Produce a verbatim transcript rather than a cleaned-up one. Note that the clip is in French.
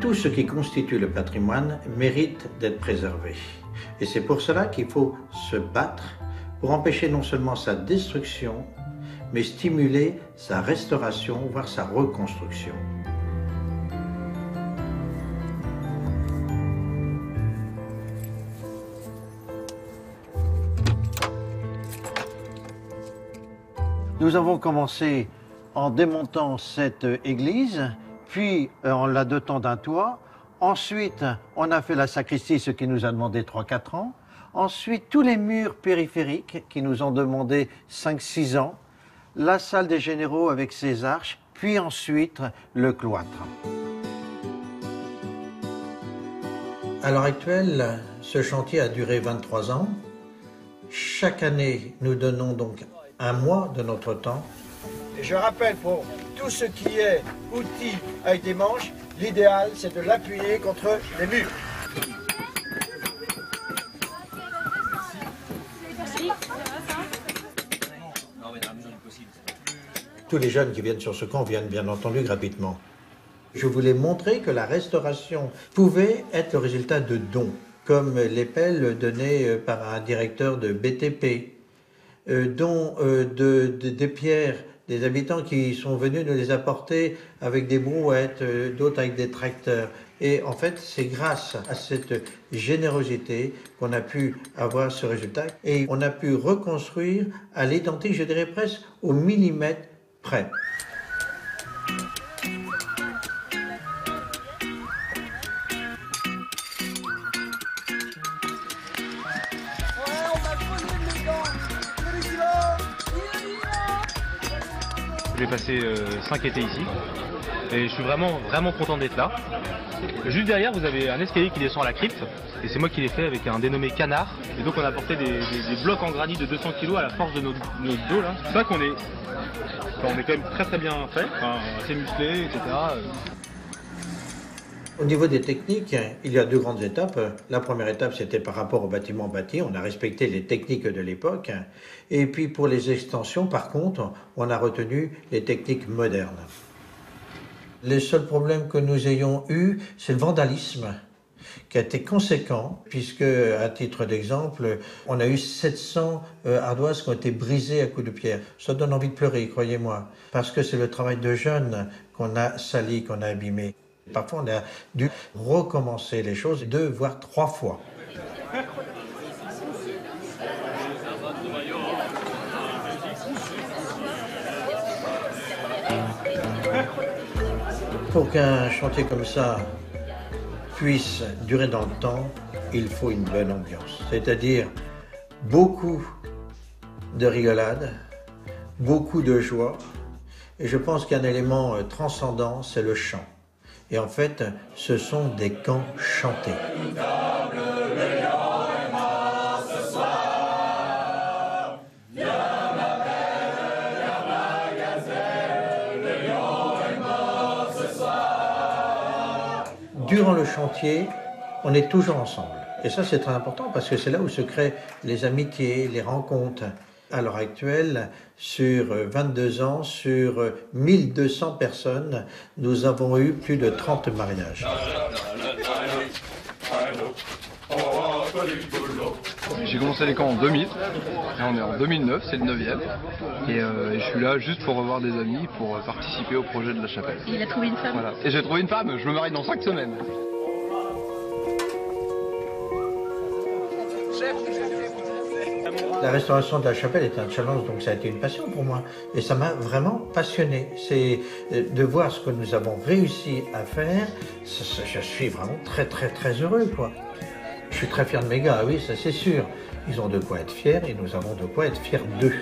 Tout ce qui constitue le patrimoine mérite d'être préservé. Et c'est pour cela qu'il faut se battre pour empêcher non seulement sa destruction, mais stimuler sa restauration, voire sa reconstruction. Nous avons commencé en démontant cette église, puis en la dotant d'un toit. Ensuite, on a fait la sacristie, ce qui nous a demandé trois à quatre ans. Ensuite, tous les murs périphériques qui nous ont demandé cinq à six ans. La salle des généraux avec ses arches, puis ensuite le cloître. À l'heure actuelle, ce chantier a duré vingt-trois ans. Chaque année, nous donnons donc un mois de notre temps. Et je rappelle pour tout ce qui est outils avec des manches, l'idéal c'est de l'appuyer contre les murs. Tous les jeunes qui viennent sur ce camp viennent bien entendu gratuitement. Je voulais montrer que la restauration pouvait être le résultat de dons, comme les pelles données par un directeur de B T P. Euh, dont euh, de, de, des pierres, des habitants qui sont venus nous les apporter avec des brouettes, euh, d'autres avec des tracteurs. Et en fait, c'est grâce à cette générosité qu'on a pu avoir ce résultat. Et on a pu reconstruire à l'identique, je dirais presque, au millimètre près. J'ai passé cinq étés ici et je suis vraiment vraiment content d'être là. Juste derrière, vous avez un escalier qui descend à la crypte et c'est moi qui l'ai fait avec un dénommé Canard. Et donc on a porté des, des, des blocs en granit de deux cents kilos à la force de notre, notre dos là. C'est ça qu'on est, enfin, on est quand même très très bien fait, enfin, assez musclé, et cetera. Au niveau des techniques, il y a deux grandes étapes. La première étape, c'était par rapport au bâtiment bâti. On a respecté les techniques de l'époque. Et puis pour les extensions, par contre, on a retenu les techniques modernes. Le seul problème que nous ayons eu, c'est le vandalisme, qui a été conséquent, puisque, à titre d'exemple, on a eu sept cents ardoises qui ont été brisées à coups de pierre. Ça donne envie de pleurer, croyez-moi, parce que c'est le travail de jeunes qu'on a sali, qu'on a abîmé. Parfois, on a dû recommencer les choses deux, voire trois fois. Pour qu'un chantier comme ça puisse durer dans le temps, il faut une bonne ambiance. C'est-à-dire beaucoup de rigolade, beaucoup de joie. Et je pense qu'un élément transcendant, c'est le chant. Et en fait, ce sont des camps chantés. Durant le chantier, on est toujours ensemble. Et ça, c'est très important parce que c'est là où se créent les amitiés, les rencontres. À l'heure actuelle, sur vingt-deux ans, sur mille deux cents personnes, nous avons eu plus de trente mariages. J'ai commencé les camps en deux mille, et on est en deux mille neuf, c'est le neuvième. Et euh, je suis là juste pour revoir des amis, pour participer au projet de la chapelle. Et il a trouvé une femme. Voilà. Et j'ai trouvé une femme, je me marie dans cinq semaines. La restauration de la chapelle est un challenge, donc ça a été une passion pour moi. Et ça m'a vraiment passionné. C'est de voir ce que nous avons réussi à faire. Ça, ça, je suis vraiment très, très, très heureux, quoi. Je suis très fier de mes gars, oui, ça c'est sûr. Ils ont de quoi être fiers et nous avons de quoi être fiers d'eux.